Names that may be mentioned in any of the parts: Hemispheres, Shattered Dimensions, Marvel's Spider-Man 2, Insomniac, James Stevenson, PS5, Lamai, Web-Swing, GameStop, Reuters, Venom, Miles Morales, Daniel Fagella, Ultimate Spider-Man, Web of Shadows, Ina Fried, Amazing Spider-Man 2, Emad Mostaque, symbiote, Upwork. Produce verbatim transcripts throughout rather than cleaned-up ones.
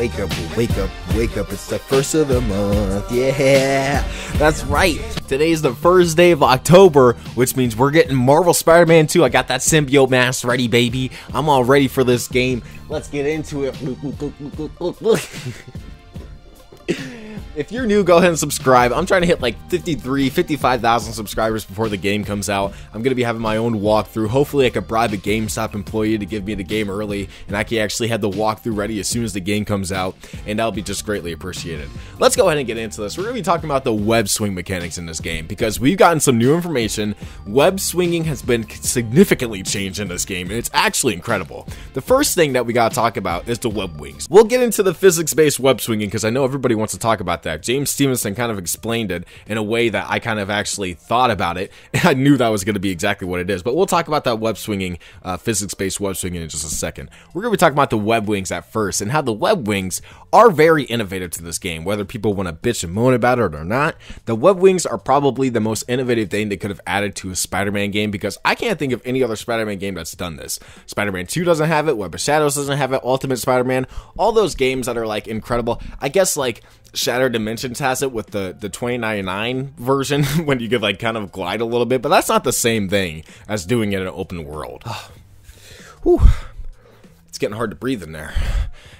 wake up, wake up, wake up, it's the first of the month, yeah, that's right. Today's the first day of October, which means we're getting Marvel's Spider-Man two. I got that symbiote mask ready, baby. I'm all ready for this game. Let's get into it. Look, look, look, look, look, look. If you're new, go ahead and subscribe. I'm trying to hit like fifty-three, fifty-five thousand subscribers before the game comes out. I'm going to be having my own walkthrough. Hopefully I could bribe a GameStop employee to give me the game early, and I can actually have the walkthrough ready as soon as the game comes out, and that'll be just greatly appreciated. Let's go ahead and get into this. We're going to be talking about the web swing mechanics in this game, because we've gotten some new information. Web swinging has been significantly changed in this game, and it's actually incredible. The first thing that we got to talk about is the web wings. We'll get into the physics-based web swinging, because I know everybody wants to talk about that. James Stevenson kind of explained it in a way that I kind of actually thought about it, and I knew that was going to be exactly what it is, but we'll talk about that web swinging, uh, physics-based web swinging in just a second. We're going to be talking about the web wings at first, and how the web wings are very innovative to this game, whether people want to bitch and moan about it or not. The web wings are probably the most innovative thing they could have added to a Spider-Man game, because I can't think of any other Spider-Man game that's done this. Spider-Man two doesn't have it, Web of Shadows doesn't have it, Ultimate Spider-Man, all those games that are like incredible. I guess like Shattered Dimensions has it with the the twenty ninety-nine version when you could like kind of glide a little bit, but that's not the same thing as doing it in an open world. Whew. It's getting hard to breathe in there,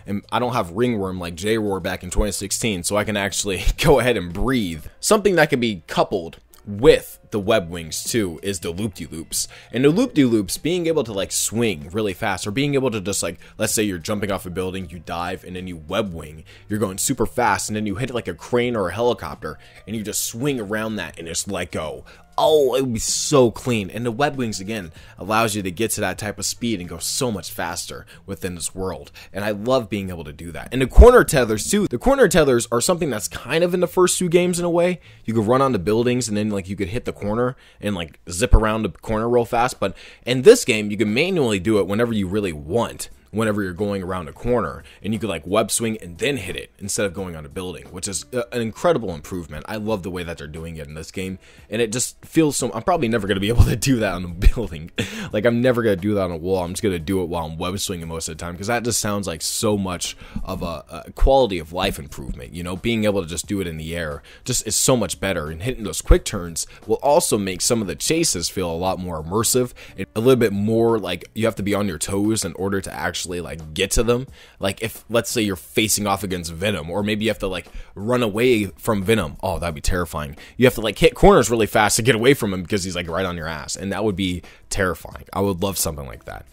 and I don't have ringworm like J-Roar back in twenty sixteen, so I can actually go ahead and breathe. Something that can be coupled with the web wings too is the loop-de-loops, and the loop-de-loops being able to like swing really fast, or being able to just like, let's say you're jumping off a building, you dive, and then you web wing, you're going super fast, and then you hit like a crane or a helicopter, and you just swing around that and just let go. Oh, it would be so clean. And the web wings again allows you to get to that type of speed and go so much faster within this world, and I love being able to do that. And the corner tethers too. The corner tethers are something that's kind of in the first two games in a way. You could run onto buildings, and then like you could hit the corner and like zip around the corner real fast, but in this game you can manually do it whenever you really want, whenever you're going around a corner, and you could like web swing and then hit it instead of going on a building, which is an incredible improvement. I love the way that they're doing it in this game, and it just feels so, I'm probably never going to be able to do that on a building. Like I'm never going to do that on a wall. I'm just going to do it while I'm web swinging most of the time, because that just sounds like so much of a, a quality of life improvement, you know, being able to just do it in the air just is so much better, and hitting those quick turns will also make some of the chases feel a lot more immersive, and a little bit more like you have to be on your toes in order to actually like get to them. Like if let's say you're facing off against Venom, or maybe you have to like run away from Venom. Oh, that'd be terrifying. You have to like hit corners really fast to get away from him because he's like right on your ass, and that would be terrifying. I would love something like that.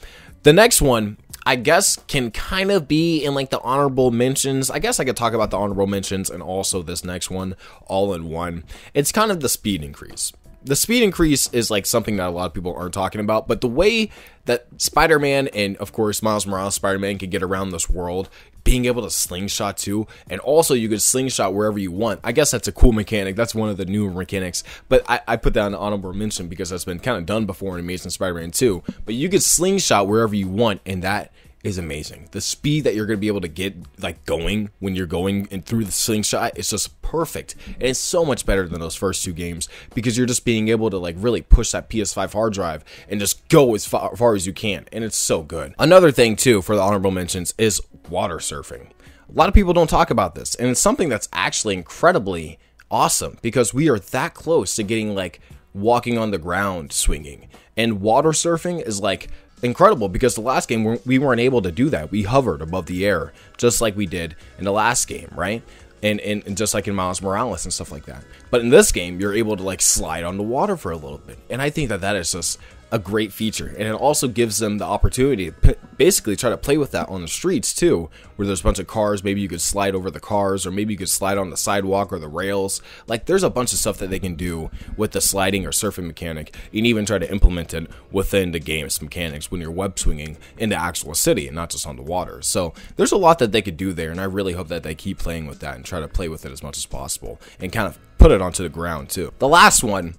The next one I guess can kind of be in like the honorable mentions. I guess I could talk about the honorable mentions and also this next one all in one. It's kind of the speed increase. The speed increase is like something that a lot of people aren't talking about, but the way that Spider-Man and of course Miles Morales Spider-Man can get around this world, being able to slingshot too, and also you could slingshot wherever you want. I guess that's a cool mechanic. That's one of the newer mechanics, but I, I put that on honorable mention because that's been kind of done before in Amazing Spider-Man two, but you could slingshot wherever you want, and that is amazing. The speed that you're going to be able to get like going when you're going and through the slingshot is just perfect, and it's so much better than those first two games, because you're just being able to like really push that P S five hard drive and just go as far, far as you can, and it's so good. Another thing too for the honorable mentions is water surfing. A lot of people don't talk about this, and it's something that's actually incredibly awesome, because we are that close to getting like walking on the ground swinging, and water surfing is like incredible, because the last game we weren't able to do that. We hovered above the air just like we did in the last game, right? And, and, and just like in Miles Morales and stuff like that. But in this game, you're able to like slide on the water for a little bit. And I think that that is just a great feature. And it also gives them the opportunity to basically try to play with that on the streets too, where there's a bunch of cars. Maybe you could slide over the cars, or maybe you could slide on the sidewalk or the rails. Like there's a bunch of stuff that they can do with the sliding or surfing mechanic, and even try to implement it within the game's mechanics when you're web swinging in the actual city and not just on the water. So there's a lot that they could do there, and I really hope that they keep playing with that and try to play with it as much as possible, and kind of put it onto the ground too. The last one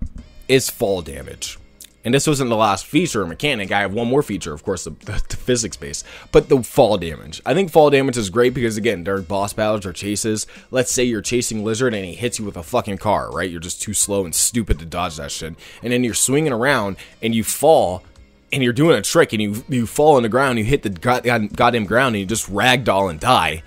is fall damage. And this wasn't the last feature or mechanic. I have one more feature, of course, the, the, the physics base, but the fall damage. I think fall damage is great because, again, during boss battles or chases, let's say you're chasing Lizard and he hits you with a fucking car, right? You're just too slow and stupid to dodge that shit. And then you're swinging around and you fall, and you're doing a trick, and you, you fall on the ground, you hit the god, god, goddamn ground, and you just ragdoll and die.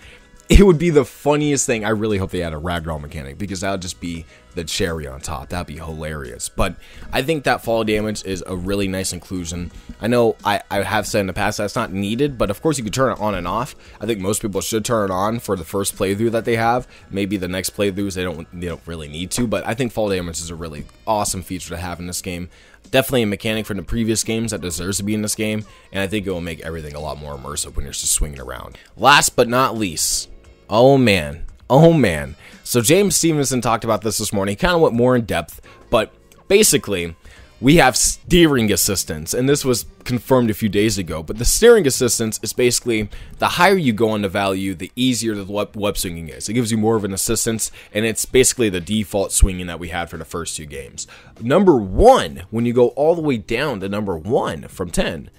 it would be the funniest thing. I really hope they had a ragdoll mechanic, because that would just be the cherry on top. That'd be hilarious. But I think that fall damage is a really nice inclusion. I know I, I have said in the past that's not needed, but of course you can turn it on and off. I think most people should turn it on for the first playthrough that they have. Maybe the next playthroughs they don't they don't really need to, but I think fall damage is a really awesome feature to have in this game. Definitely a mechanic from the previous games that deserves to be in this game, and I think it will make everything a lot more immersive when you're just swinging around. Last but not least, oh man, oh man. So James Stevenson talked about this this morning. He kind of went more in depth, but basically, we have steering assistance, and this was confirmed a few days ago, but the steering assistance is basically the higher you go on the value, the easier the web, web swinging is. It gives you more of an assistance, and it's basically the default swinging that we had for the first two games. Number one, when you go all the way down to number one from ten,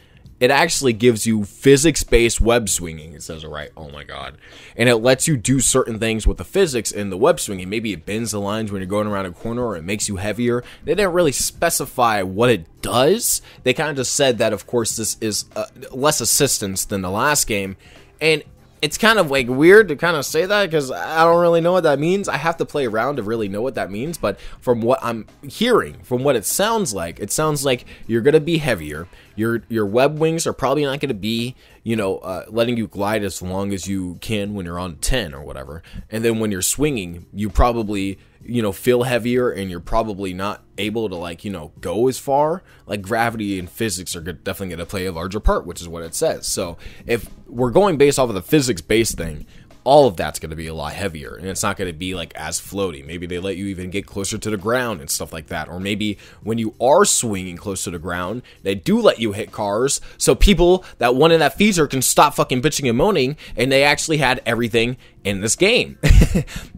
it actually gives you physics-based web swinging. It says, all right, oh my god. And it lets you do certain things with the physics in the web swinging. Maybe it bends the lines when you're going around a corner, or it makes you heavier. They didn't really specify what it does. They kind of just said that, of course, this is uh, less assistance than the last game. And it's kind of like weird to kind of say that, because I don't really know what that means. I have to play around to really know what that means, but from what I'm hearing, from what it sounds like, it sounds like you're going to be heavier. Your your web wings are probably not going to be, you know, uh, letting you glide as long as you can when you're on ten or whatever. And then when you're swinging, you probably, you know, feel heavier, and you're probably not able to, like, you know, go as far. Like, gravity and physics are good, definitely going to play a larger part, which is what it says. So if we're going based off of the physics-based thing, all of that's going to be a lot heavier, and it's not going to be like as floaty. Maybe they let you even get closer to the ground and stuff like that. Or maybe when you are swinging close to the ground, they do let you hit cars, so people that wanted that feature can stop fucking bitching and moaning, and they actually had everything in this game.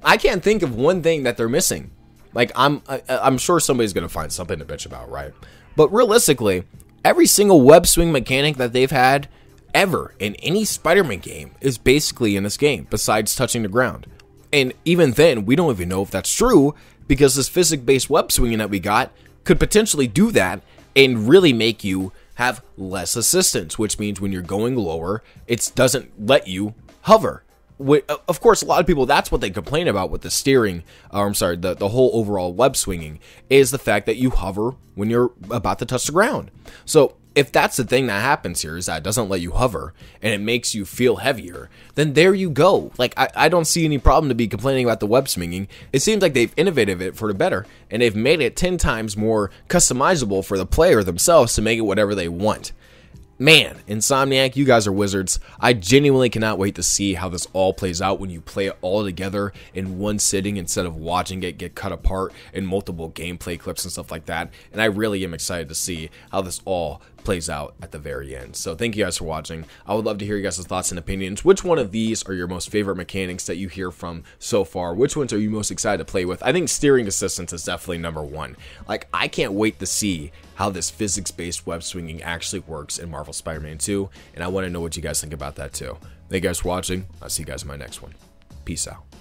I can't think of one thing that they're missing. Like, I'm, I, I'm sure somebody's going to find something to bitch about, right? But realistically, every single web swing mechanic that they've had ever in any Spider-Man game is basically in this game, besides touching the ground. And even then, we don't even know if that's true, because this physics-based web swinging that we got could potentially do that and really make you have less assistance, which means when you're going lower, it doesn't let you hover. Of course, a lot of people, that's what they complain about with the steering, or I'm sorry, the, the whole overall web swinging, is the fact that you hover when you're about to touch the ground. So if that's the thing that happens here, is that it doesn't let you hover and it makes you feel heavier, then there you go. Like, I, I don't see any problem to be complaining about the web swinging. It seems like they've innovated it for the better, and they've made it ten times more customizable for the player themselves to make it whatever they want. Man, Insomniac, you guys are wizards. I genuinely cannot wait to see how this all plays out when you play it all together in one sitting, instead of watching it get cut apart in multiple gameplay clips and stuff like that. And I really am excited to see how this all plays out at the very end. So thank you guys for watching. I would love to hear you guys' thoughts and opinions. Which one of these are your most favorite mechanics that you hear from so far? Which ones are you most excited to play with? I think steering assistance is definitely number one. Like, I can't wait to see how this physics-based web swinging actually works in Marvel's Spider-Man two, and I want to know what you guys think about that too. Thank you guys for watching. I'll see you guys in my next one. Peace out.